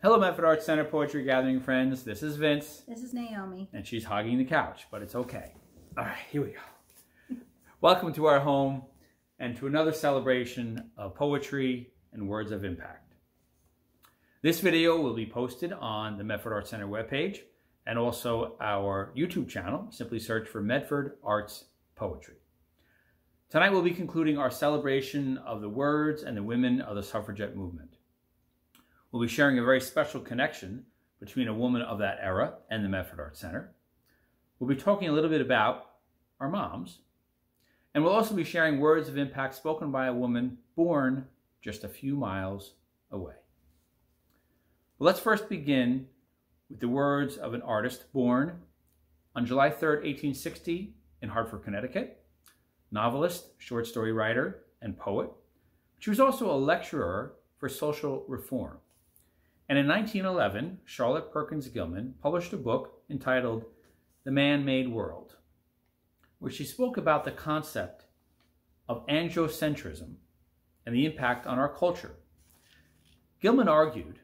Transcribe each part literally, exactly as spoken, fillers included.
Hello, Method Arts Center Poetry Gathering friends. This is Vince. This is Naomi. And she's hogging the couch, but it's okay. All right, here we go. Welcome to our home and to another celebration of poetry and words of impact. This video will be posted on the Medford Arts Center webpage and also our YouTube channel. Simply search for Medford Arts Poetry. Tonight we'll be concluding our celebration of the words and the women of the suffragette movement. We'll be sharing a very special connection between a woman of that era and the Medford Arts Center. We'll be talking a little bit about our moms, and we'll also be sharing words of impact spoken by a woman born just a few miles away. But let's first begin with the words of an artist born on July third, eighteen sixty in Hartford, Connecticut, novelist, short story writer, and poet. She was also a lecturer for social reform. And in nineteen eleven, Charlotte Perkins Gilman published a book entitled The Man-Made World, where she spoke about the concept of angiocentrism and the impact on our culture. Gilman argued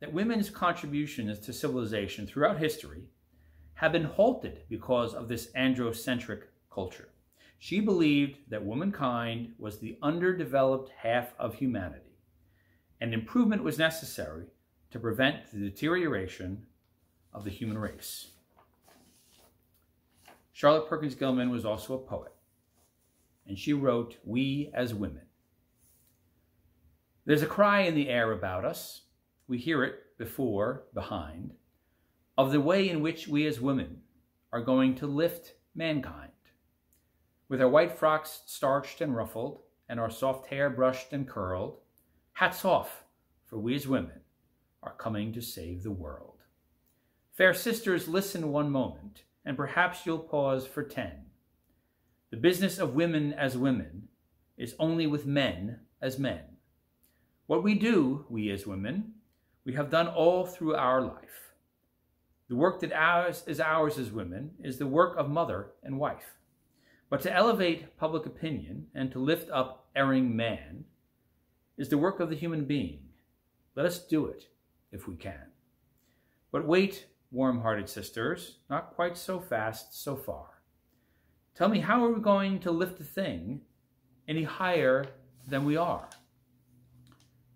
that women's contributions to civilization throughout history have been halted because of this androcentric culture. She believed that womankind was the underdeveloped half of humanity, and improvement was necessary to prevent the deterioration of the human race. Charlotte Perkins Gilman was also a poet, and she wrote We as Women. There's a cry in the air about us. We hear it before, behind, of the way in which we as women are going to lift mankind. With our white frocks starched and ruffled, and our soft hair brushed and curled, hats off, for we as women are coming to save the world. Fair sisters, listen one moment, and perhaps you'll pause for ten. The business of women as women is only with men as men. What we do, we as women, we have done all through our life. The work that ours is ours as women is the work of mother and wife. But to elevate public opinion and to lift up erring man is the work of the human being. Let us do it if we can. But wait, warm-hearted sisters, not quite so fast, so far. Tell me, how are we going to lift the thing any higher than we are?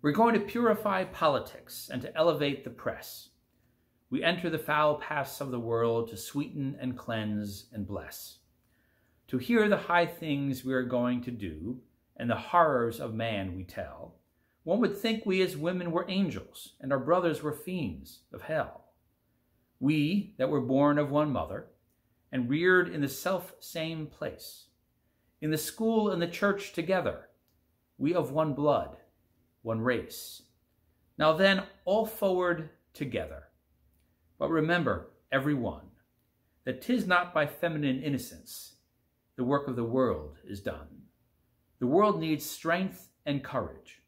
We're going to purify politics and to elevate the press. We enter the foul paths of the world to sweeten and cleanse and bless. To hear the high things we are going to do and the horrors of man we tell, one would think we as women were angels and our brothers were fiends of hell. We that were born of one mother and reared in the self-same place, in the school and the church together, we of one blood, one race. Now then, all forward together. But remember, everyone, that 'tis not by feminine innocence the work of the world is done. The world needs strength and courage,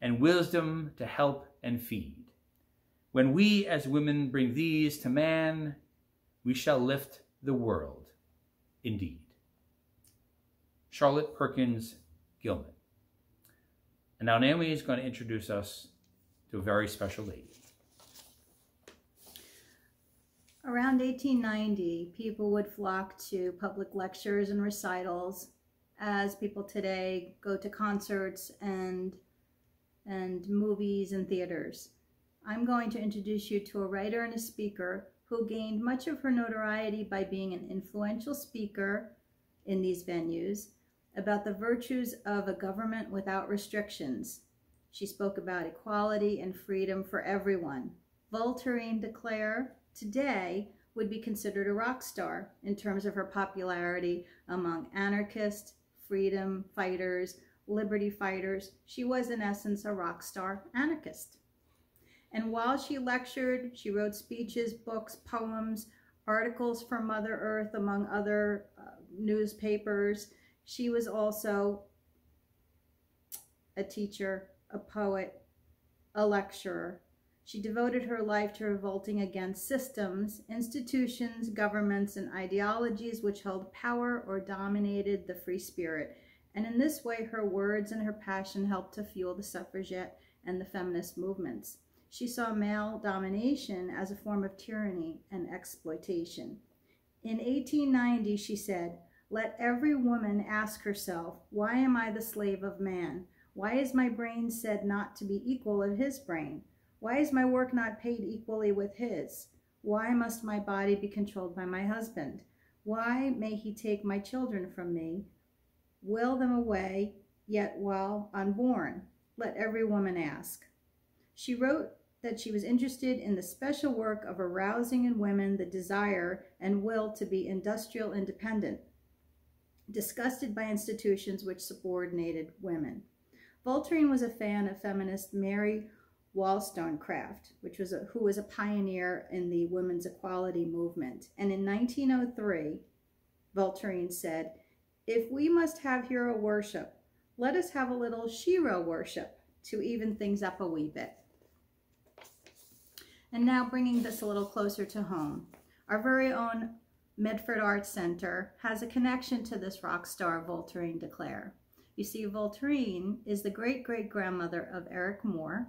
and wisdom to help and feed. When we as women bring these to man, we shall lift the world indeed. Charlotte Perkins Gilman. And now Naomi is going to introduce us to a very special lady. Around eighteen ninety, people would flock to public lectures and recitals, as people today go to concerts and, and movies and theaters. I'm going to introduce you to a writer and a speaker who gained much of her notoriety by being an influential speaker in these venues about the virtues of a government without restrictions. She spoke about equality and freedom for everyone. Voltairine De Cleyre today would be considered a rock star in terms of her popularity among anarchists, freedom fighters, liberty fighters. She was in essence a rock star anarchist. And while she lectured, she wrote speeches, books, poems, articles for Mother Earth, among other uh, newspapers. She was also a teacher, a poet, a lecturer. She devoted her life to revolting against systems, institutions, governments, and ideologies which held power or dominated the free spirit. And in this way, her words and her passion helped to fuel the suffragette and the feminist movements. She saw male domination as a form of tyranny and exploitation. In eighteen ninety, she said, "Let every woman ask herself, why am I the slave of man? Why is my brain said not to be equal of his brain? Why is my work not paid equally with his? Why must my body be controlled by my husband? Why may he take my children from me, will them away, yet while unborn? Let every woman ask." She wrote that she was interested in the special work of arousing in women the desire and will to be industrial independent, disgusted by institutions which subordinated women. Voltairine was a fan of feminist Mary Wollstonecraft, which was a, who was a pioneer in the women's equality movement. And in nineteen oh three, Voltairine said, "If we must have hero worship, let us have a little shero worship to even things up a wee bit." And now bringing this a little closer to home, our very own Medford Arts Center has a connection to this rock star Voltairine De Cleyre. You see, Voltairine is the great-great-grandmother of Eric Moore,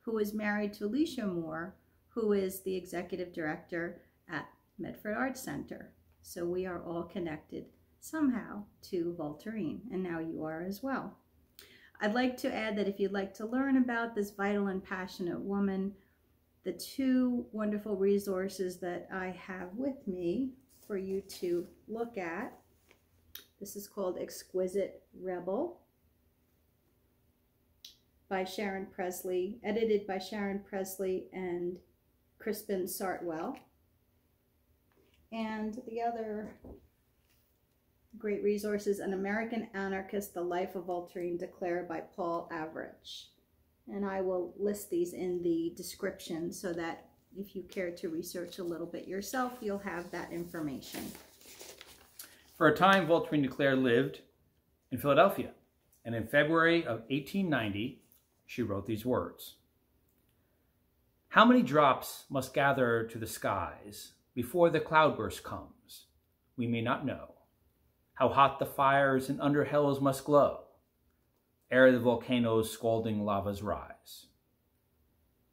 who is married to Alicia Moore, who is the executive director at Medford Arts Center. So we are all connected somehow to Voltairine, and now you are as well. I'd like to add that if you'd like to learn about this vital and passionate woman, the two wonderful resources that I have with me for you to look at, this is called Exquisite Rebel by Sharon Presley, edited by Sharon Presley and Crispin Sartwell. And the other great resources, An American Anarchist, The Life of Voltairine De Cleyre by Paul Avrich. And I will list these in the description so that if you care to research a little bit yourself, you'll have that information. For a time, Voltairine De Cleyre lived in Philadelphia, and in February of eighteen ninety, she wrote these words. "How many drops must gather to the skies before the cloudburst comes? We may not know. How hot the fires and under hells must glow, ere the volcano's scalding lavas rise.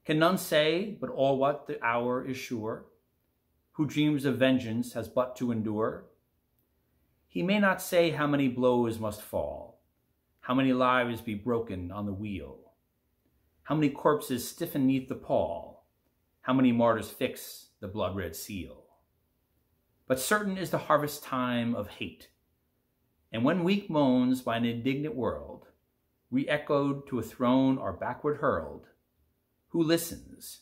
Can none say, but all what the hour is sure? Who dreams of vengeance has but to endure? He may not say how many blows must fall, how many lives be broken on the wheel, how many corpses stiffen 'neath the pall, how many martyrs fix the blood-red seal. But certain is the harvest time of hate, and when weak moans by an indignant world, re-echoed to a throne are backward hurled, who listens,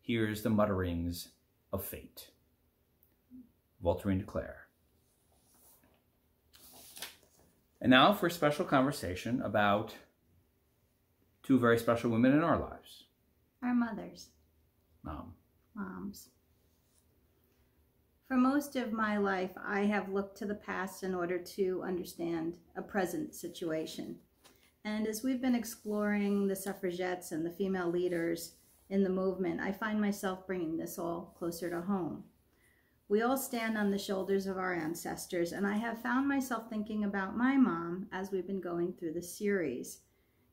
hears the mutterings of fate." Voltairine De Cleyre. And now for a special conversation about two very special women in our lives. Our mothers. Mom. Moms. For most of my life, I have looked to the past in order to understand a present situation. And as we've been exploring the suffragettes and the female leaders in the movement, I find myself bringing this all closer to home. We all stand on the shoulders of our ancestors, and I have found myself thinking about my mom as we've been going through the series.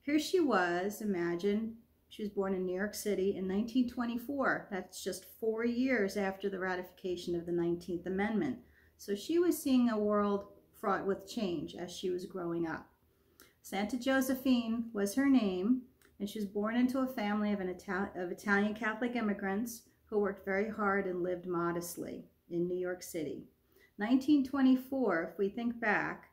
Here she was, imagine, she was born in New York City in nineteen twenty-four. That's just four years after the ratification of the nineteenth Amendment. So she was seeing a world fraught with change as she was growing up. Santa Josephine was her name, and she was born into a family of, an Ital of Italian Catholic immigrants who worked very hard and lived modestly in New York City. nineteen twenty-four, if we think back,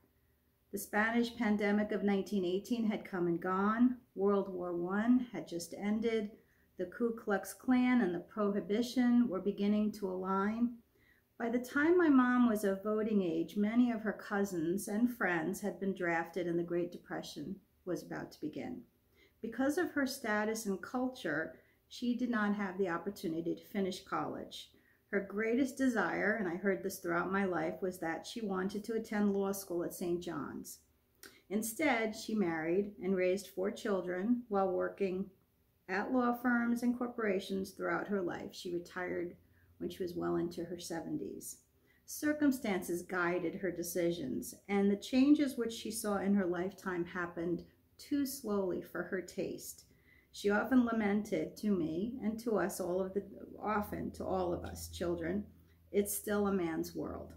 the Spanish pandemic of nineteen eighteen had come and gone. World War One had just ended. The Ku Klux Klan and the Prohibition were beginning to align. By the time my mom was of voting age, many of her cousins and friends had been drafted and the Great Depression was about to begin. Because of her status and culture, she did not have the opportunity to finish college. Her greatest desire, and I heard this throughout my life, was that she wanted to attend law school at Saint John's. Instead, she married and raised four children while working at law firms and corporations throughout her life. She retired when she was well into her seventies. Circumstances guided her decisions, and the changes which she saw in her lifetime happened too slowly for her taste. She often lamented to me and to us all of the, often to all of us children, it's still a man's world.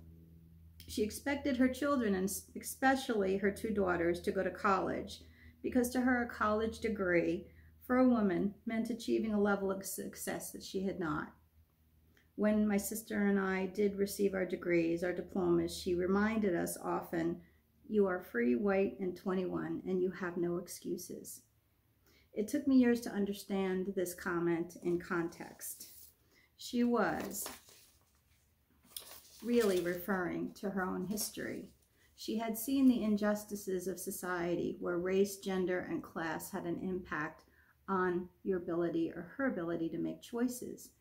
She expected her children, and especially her two daughters, to go to college, because to her a college degree for a woman meant achieving a level of success that she had not. When my sister and I did receive our degrees, our diplomas, she reminded us often, you are free, white, and twenty-one, and you have no excuses. It took me years to understand this comment in context. She was really referring to her own history. She had seen the injustices of society where race, gender, and class had an impact on your ability or her ability to make choices.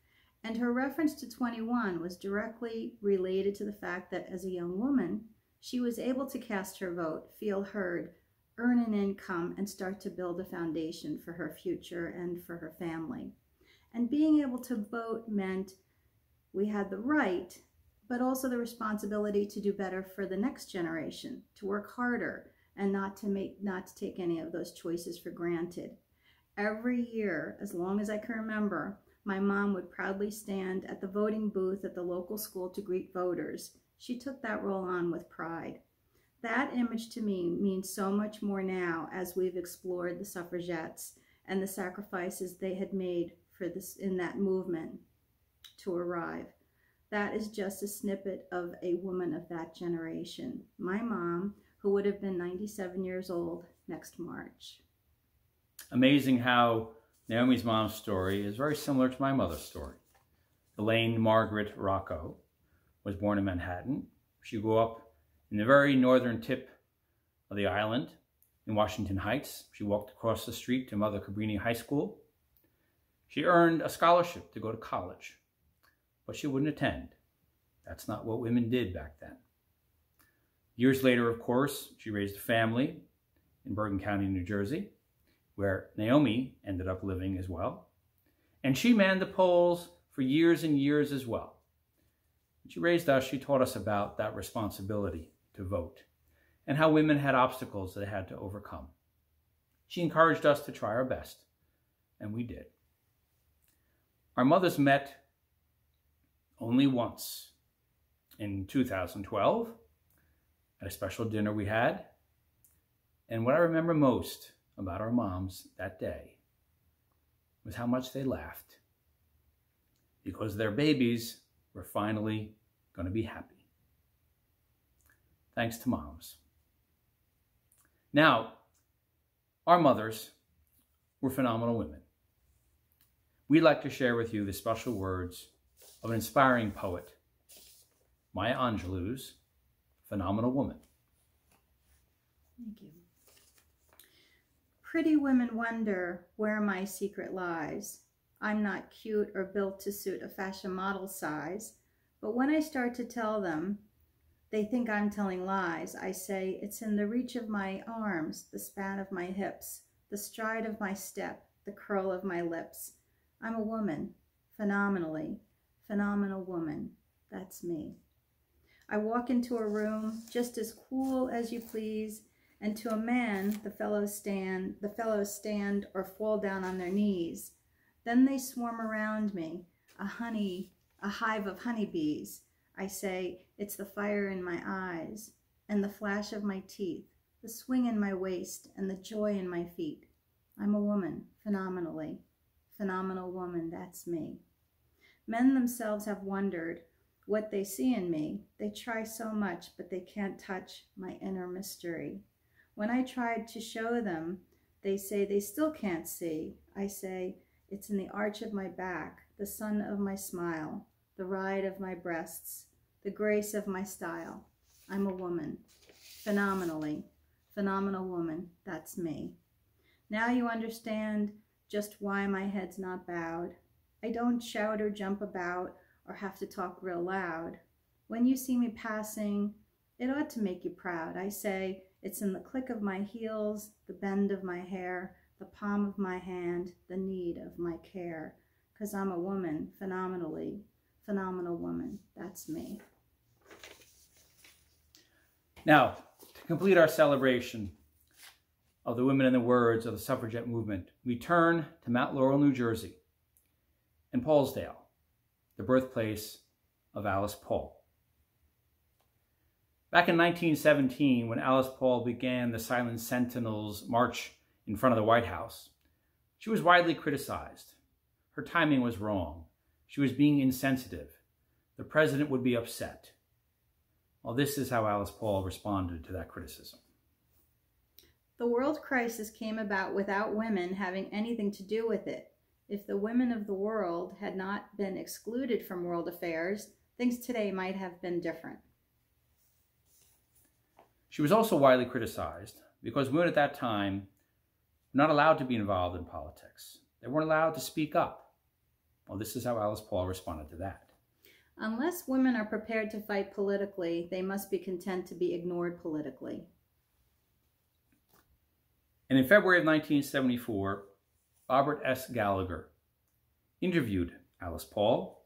And her reference to twenty-one was directly related to the fact that as a young woman, she was able to cast her vote, feel heard, earn an income, and start to build a foundation for her future and for her family. And being able to vote meant we had the right, but also the responsibility to do better for the next generation, to work harder, and not to make, not to take any of those choices for granted. Every year, as long as I can remember, my mom would proudly stand at the voting booth at the local school to greet voters. She took that role on with pride. That image to me means so much more now as we've explored the suffragettes and the sacrifices they had made for this, in that movement to arrive. That is just a snippet of a woman of that generation. My mom, who would have been ninety-seven years old next March. Amazing how Naomi's mom's story is very similar to my mother's story. Elaine Margaret Rocco was born in Manhattan. She grew up in the very northern tip of the island in Washington Heights. She walked across the street to Mother Cabrini High School. She earned a scholarship to go to college, but she wouldn't attend. That's not what women did back then. Years later, of course, she raised a family in Bergen County, New Jersey, where Naomi ended up living as well. And she manned the polls for years and years as well. When she raised us, she taught us about that responsibility to vote and how women had obstacles they had to overcome. She encouraged us to try our best, and we did. Our mothers met only once, in two thousand twelve, at a special dinner we had. And what I remember most about our moms that day was how much they laughed, because their babies were finally going to be happy. Thanks to moms. Now, our mothers were phenomenal women. We'd like to share with you the special words of an inspiring poet, Maya Angelou's Phenomenal Woman. Thank you. Pretty women wonder where my secret lies. I'm not cute or built to suit a fashion model size, but when I start to tell them, they think I'm telling lies. I say, it's in the reach of my arms, the span of my hips, the stride of my step, the curl of my lips. I'm a woman, phenomenally. Phenomenal woman, that's me. I walk into a room just as cool as you please, and to a man, the fellows stand, the fellows stand or fall down on their knees. Then they swarm around me, a honey, a hive of honeybees. I say, it's the fire in my eyes, and the flash of my teeth, the swing in my waist, and the joy in my feet. I'm a woman, phenomenally. Phenomenal woman, that's me. Men themselves have wondered what they see in me. They try so much, but they can't touch my inner mystery. When I tried to show them, they say they still can't see. I say, it's in the arch of my back, the sun of my smile, the ride of my breasts, the grace of my style. I'm a woman, phenomenally, phenomenal woman, that's me. Now you understand just why my head's not bowed. I don't shout or jump about or have to talk real loud. When you see me passing, it ought to make you proud. I say, it's in the click of my heels, the bend of my hair, the palm of my hand, the need of my care. 'Cause I'm a woman, phenomenally, phenomenal woman, that's me. Now, to complete our celebration of the women and the words of the suffragette movement, we turn to Mount Laurel, New Jersey, and Paulsdale, the birthplace of Alice Paul. Back in nineteen seventeen, when Alice Paul began the Silent Sentinels march in front of the White House, she was widely criticized. Her timing was wrong. She was being insensitive. The president would be upset. Well, this is how Alice Paul responded to that criticism. The world crisis came about without women having anything to do with it. If the women of the world had not been excluded from world affairs, things today might have been different. She was also widely criticized because women at that time were not allowed to be involved in politics. They weren't allowed to speak up. Well, this is how Alice Paul responded to that. Unless women are prepared to fight politically, they must be content to be ignored politically. And in February of nineteen seventy-four, Robert S. Gallagher interviewed Alice Paul,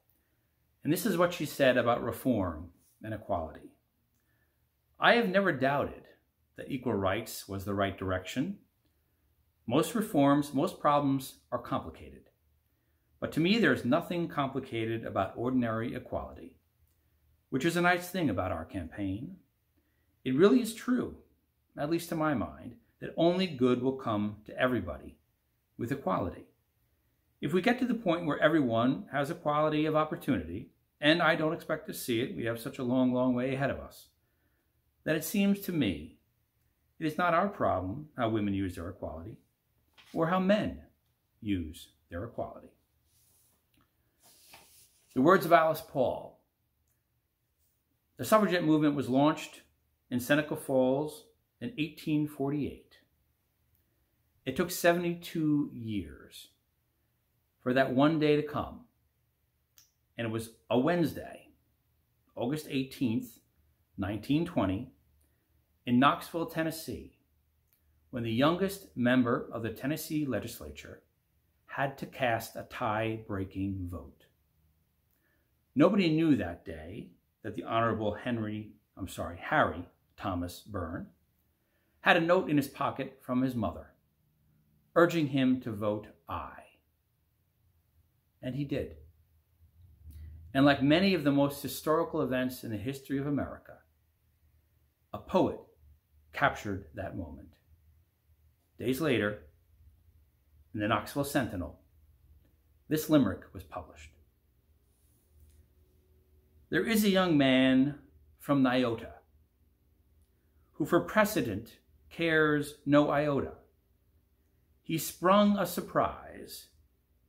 and this is what she said about reform and equality. I have never doubted that equal rights was the right direction. Most reforms, most problems are complicated. But to me, there is nothing complicated about ordinary equality, which is a nice thing about our campaign. It really is true, at least to my mind, that only good will come to everybody with equality. If we get to the point where everyone has equality of opportunity, and I don't expect to see it, we have such a long, long way ahead of us, that it seems to me it is not our problem how women use their equality or how men use their equality. The words of Alice Paul. The suffragette movement was launched in Seneca Falls in eighteen forty-eight. It took seventy-two years for that one day to come, and it was a Wednesday, August eighteenth, nineteen twenty, in Knoxville, Tennessee, when the youngest member of the Tennessee legislature had to cast a tie-breaking vote. Nobody knew that day that the Honorable Henry, I'm sorry, Harry Thomas Burn had a note in his pocket from his mother, urging him to vote aye. And he did. And like many of the most historical events in the history of America, a poet captured that moment. Days later, in the Knoxville Sentinel, this limerick was published. There is a young man from Niota who for precedent cares no iota. He sprung a surprise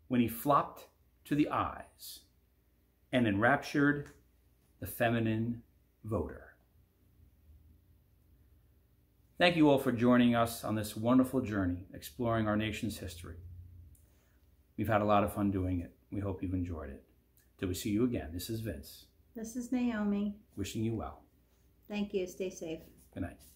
when he flopped to the eyes and enraptured the feminine voter. Thank you all for joining us on this wonderful journey exploring our nation's history. We've had a lot of fun doing it. We hope you've enjoyed it. Till we see you again, this is Vince. This is Naomi. Wishing you well. Thank you. Stay safe. Good night.